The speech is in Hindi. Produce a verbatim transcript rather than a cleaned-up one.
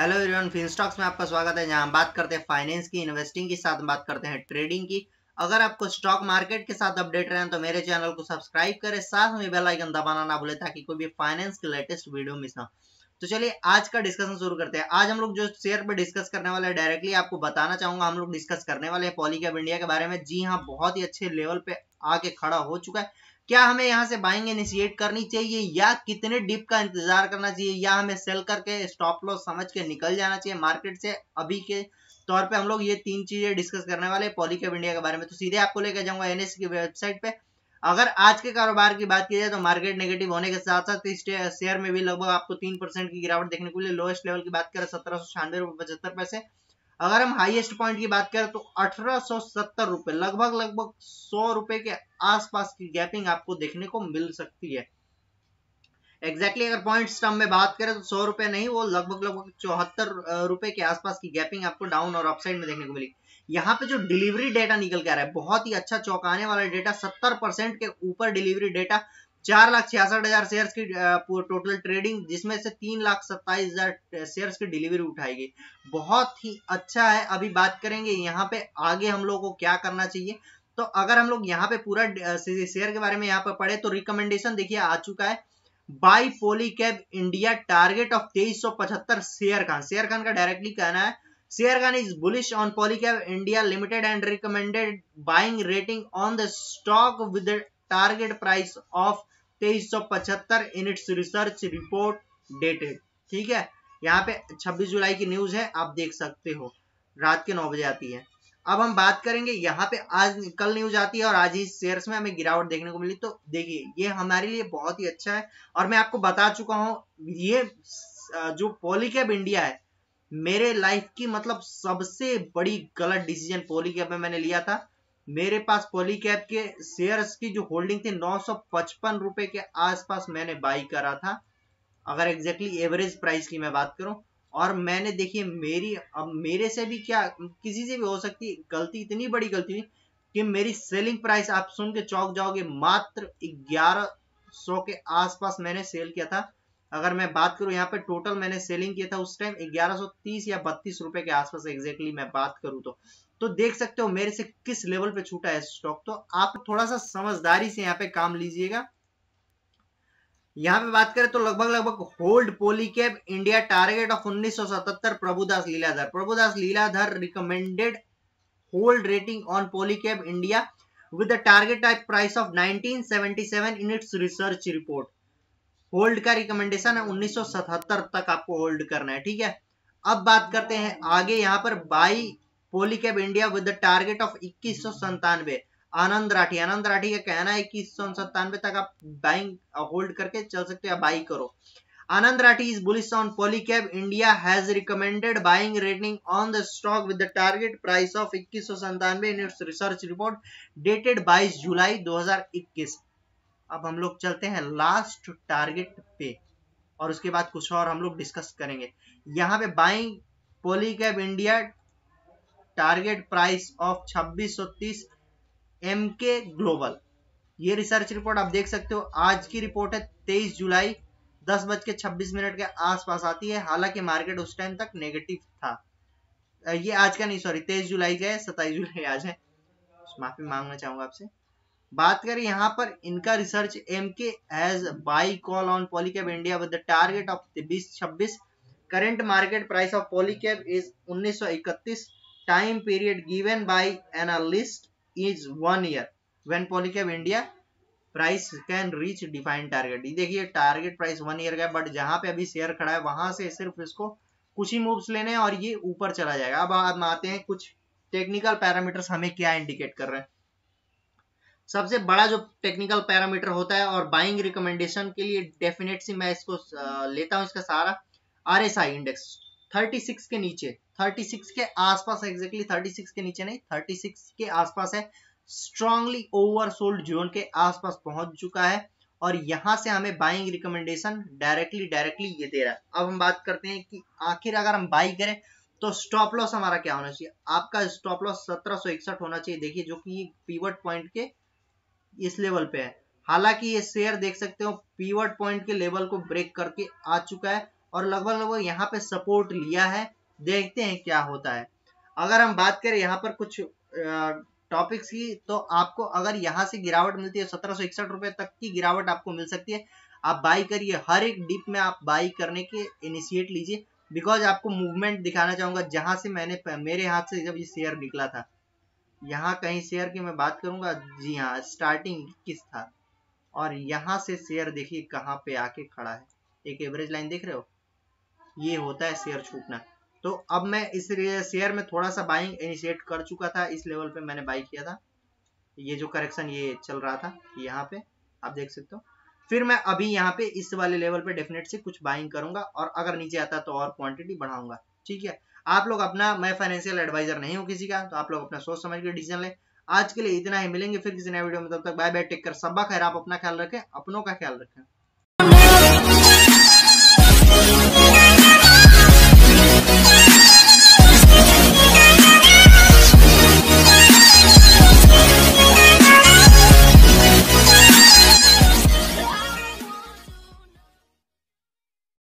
हेलो एवरीवन, फिनस्टॉक्स में आपका स्वागत है, जहां हम बात करते हैं फाइनेंस की, इन्वेस्टिंग की, साथ बात करते हैं ट्रेडिंग की। अगर आपको स्टॉक मार्केट के साथ अपडेट रहना है तो मेरे चैनल को सब्सक्राइब करें, साथ में बेल आइकन दबाना ना भूलें ताकि कोई भी फाइनेंस के लेटेस्ट वीडियो मिस ना। तो चलिए आज का डिस्कशन शुरू करते हैं। आज हम लोग जो शेयर पर डिस्कस करने वाले हैं, डायरेक्टली आपको बताना चाहूंगा, हम लोग डिस्कस करने वाले हैं पॉलीकैब इंडिया के बारे में। जी हाँ, बहुत ही अच्छे लेवल पे आके खड़ा हो चुका है। क्या हमें यहाँ से बाइंग इनिशिएट करनी चाहिए या कितने डिप का इंतजार करना चाहिए या हमें सेल करके स्टॉप लॉस समझ के निकल जाना चाहिए मार्केट से, अभी के तौर पे हम लोग ये तीन चीजें डिस्कस करने वाले हैं पॉलीकैब इंडिया के बारे में। तो सीधे आपको लेकर जाऊंगा एनएसई की वेबसाइट पे। अगर आज के कारोबार की बात की जाए तो मार्केट नेगेटिव होने के साथ साथ इस शेयर में भी लगभग आपको तीन परसेंट की गिरावट देखने को मिली। लोएस्ट लेवल की बात करें सत्रह सौ छियानवे रुपये पचहत्तर पैसे। अगर हम हाईएस्ट पॉइंट की बात करें तो अठारह सौ सत्तर रुपये, लगभग लगभग सौ रुपए के आसपास की गैपिंग आपको देखने को मिल सकती है। एग्जैक्टली अगर पॉइंट्स टर्म में बात करें तो सौ रुपए नहीं, वो लगभग लगभग चौहत्तर रुपए के आसपास की गैपिंग आपको डाउन और अपसाइड में देखने को मिली। यहाँ पे जो डिलीवरी डेटा निकल के आ रहा है बहुत ही अच्छा चौंकाने वाला डेटा, सत्तर परसेंट के ऊपर डिलीवरी डेटा, चार लाख छियासठ हजार शेयर की टोटल ट्रेडिंग, जिसमें से तीन लाख सत्ताईस हजार शेयर की डिलीवरी उठाई गई। बहुत ही अच्छा है। अभी बात करेंगे यहाँ पे आगे हम लोग को क्या करना चाहिए। तो अगर हम लोग यहाँ पे पूरा शेयर के बारे में यहाँ पे पढ़े तो रिकमेंडेशन देखिए आ चुका है, buy Polycab India, target of तेईस सौ पचहत्तर शेयरखान। शेयरखान का डायरेक्टली कहना है, Sharekhan is bullish on Polycab India limited and recommended buying rating on the stock with target price of तेईस सौ पचहत्तर in its research report dated. ठीक है, यहाँ पे छब्बीस जुलाई की न्यूज है, आप देख सकते हो, रात के नौ बजे आती है। अब हम बात करेंगे यहाँ पे, आज कल न्यूज आती है और आज ही शेयर्स में हमें गिरावट देखने को मिली। तो देखिए ये हमारे लिए बहुत ही अच्छा है और मैं आपको बता चुका हूँ, ये जो पॉलीकैब इंडिया है मेरे लाइफ की मतलब सबसे बड़ी गलत डिसीजन पॉलीकैब में मैंने लिया था। मेरे पास पॉलीकैब के शेयर्स की जो होल्डिंग थी नौ सौ पचपन रुपए के आसपास मैंने बाई करा था, अगर एग्जैक्टली एवरेज प्राइस की मैं बात करूं। और मैंने देखिए मेरी, अब मेरे से भी क्या किसी से भी हो सकती है गलती, इतनी बड़ी गलती हुई कि मेरी सेलिंग प्राइस आप सुन के चौंक जाओगे, मात्र ग्यारह सौ के आसपास मैंने सेल किया था। अगर मैं बात करूं यहाँ पे टोटल मैंने सेलिंग किया था उस टाइम ग्यारह सौ तीस या बत्तीस रुपए के आसपास, एग्जैक्टली मैं बात करूं तो तो देख सकते हो मेरे से किस लेवल पे छूटा है स्टॉक। तो आप थोड़ा सा समझदारी से यहाँ पे काम लीजिएगा। यहाँ पे बात करें तो लगभग लगभग hold Polycab India, target of उन्नीस सौ सतहत्तर, Prabhudas Lilladher. Prabhudas Lilladher recommended hold rating on Polycab India with target type price of nineteen seventy seven in its research report. Hold का रिकमेंडेशन है उन्नीस सौ सतहत्तर तक आपको होल्ड करना है। ठीक है, अब बात करते हैं आगे, यहाँ पर buy Polycab India with target of इक्कीस सौ सत्तानवे, आनंद राठी। आनंद राठी का कहना है इक्कीस सौ सत्तानवे तक आप बाइंग होल्ड करके चल सकते हो या बाई करो। Anand Rathi is bullish on Polycab India, has recommended buying rating on the stock with the target price of इक्कीस सौ सत्तानवे in its research report dated बाईस जुलाई दो हजार इक्कीस। अब हम लोग चलते हैं लास्ट टारगेट पे और उसके बाद कुछ और हम लोग डिस्कस करेंगे। यहाँ पे buying Polycab India, target price of छब्बीस सौ तीस, एमके ग्लोबल। ये रिसर्च रिपोर्ट आप देख सकते हो, आज की रिपोर्ट है तेईस जुलाई, दस बज के छब्बीस मिनट के आसपास आती है। हालांकि मार्केट उस टाइम तक नेगेटिव था। ये आज का नहीं, सॉरी तेईस जुलाई का है, सत्ताईस जुलाई आज है, माफी मांगना चाहूंगा आपसे। बात करें यहाँ पर इनका research, Emkay has buy call on Polycab India with the target of बीस छब्बीस, current market price of Polycab is उन्नीस सौ इकतीस, time period given by analyst is one year when Polycab India price can reach defined target। देखिए टारगेट प्राइस वन ईयर का, बट जहां पे अभी शेयर खड़ा है वहां से सिर्फ इसको कुछ ही मूव्स लेने हैं और ये ऊपर चला जाएगा। अब हम आते हैं कुछ टेक्निकल पैरामीटर्स, हमें क्या इंडिकेट कर रहे हैं। सबसे बड़ा जो टेक्निकल पैरामीटर होता है और बाइंग रिकमेंडेशन के लिए डेफिनेटली मैं इसको लेता हूँ, इसका सारा आर एस आई इंडेक्स छत्तीस के नीचे, छत्तीस के आसपास, एग्जैक्टली छत्तीस के नीचे नहीं, छत्तीस के आसपास है, स्ट्रांगली ओवरसोल्ड जोन के आसपास पहुंच चुका है और यहां से हमें बाइंग रिकमेंडेशन डायरेक्टली डायरेक्टली ये दे रहा है। अब हम बात करते हैं कि आखिर अगर हम बाई करें तो स्टॉप लॉस हमारा क्या होना चाहिए। आपका स्टॉप लॉस सत्रह सौ इकसठ होना चाहिए, देखिए जो कि पीवट पॉइंट के इस लेवल पे है। हालांकि ये शेयर देख सकते हो पीवट पॉइंट के लेवल को ब्रेक करके आ चुका है और लगभग लगभग यहाँ पे सपोर्ट लिया है, देखते हैं क्या होता है। अगर हम बात करें यहाँ पर कुछ टॉपिक्स की, तो आपको अगर यहाँ से गिरावट मिलती है सत्रह सौ इकसठ रुपए तक की गिरावट आपको मिल सकती है, आप बाई करिए। हर एक डिप में आप बाई करने के इनिशिएट लीजिए, बिकॉज आपको मूवमेंट दिखाना चाहूंगा। जहां से मैंने मेरे हाथ से जब ये शेयर निकला था, यहाँ कहीं शेयर की मैं बात करूंगा, जी हाँ, स्टार्टिंग किस था, और यहाँ से शेयर देखिए कहाँ पे आके खड़ा है। एक एवरेज लाइन देख रहे हो, ये होता है शेयर छूटना। तो अब मैं इस शेयर में थोड़ा सा बाइंग इनिशिएट कर चुका था, इस लेवल पे मैंने बाई किया था। ये जो करेक्शन ये चल रहा था यहाँ पे आप देख सकते हो, फिर मैं अभी यहाँ पे इस वाले लेवल पे डेफिनेट से कुछ बाइंग करूंगा, और अगर नीचे आता तो और क्वांटिटी बढ़ाऊंगा। ठीक है, आप लोग अपना, मैं फाइनेंशियल एडवाइजर नहीं हूँ किसी का, तो आप लोग अपना सोच समझ के डिसीजन लें। आज के लिए इतना ही, मिलेंगे फिर किसी नए वीडियो में, तब तक बाय बाय, टेक केयर, सब खैर, आप अपना ख्याल रखें, अपनों का ख्याल रखें।